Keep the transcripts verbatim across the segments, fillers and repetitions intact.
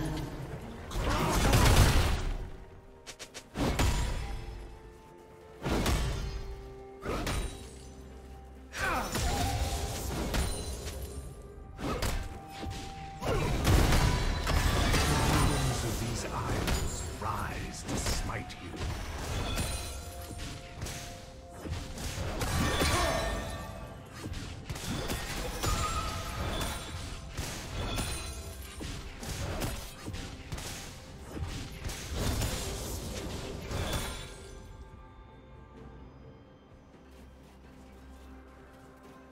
blood.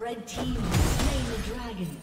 Red team slain the dragon.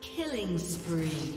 Killing spree.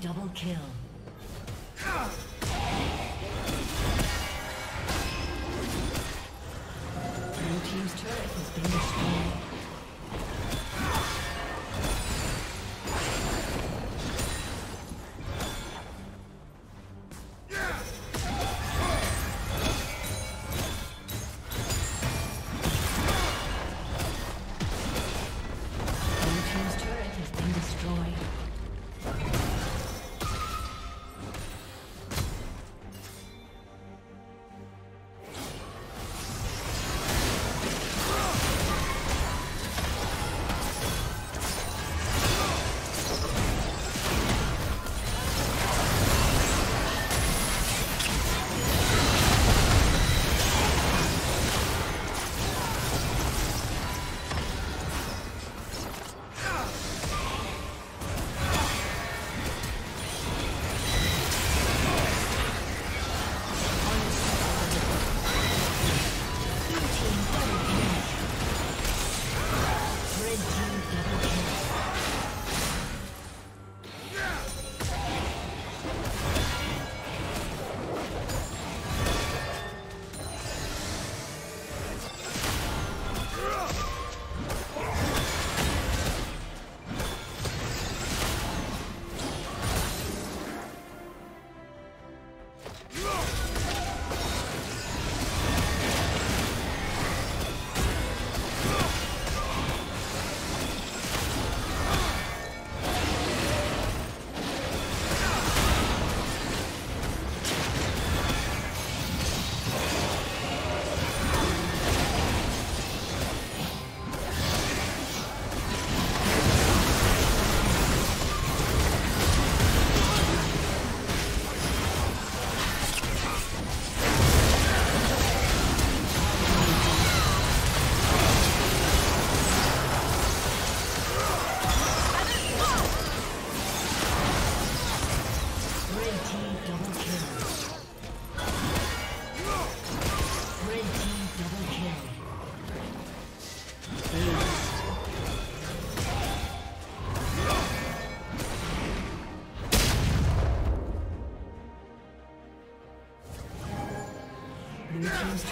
double kill. Blue team's turret has been destroyed.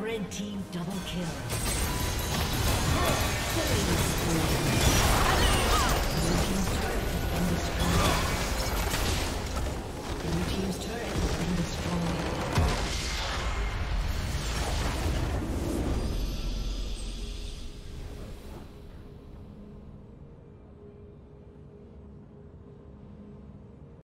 Red team double kill. Killing spree.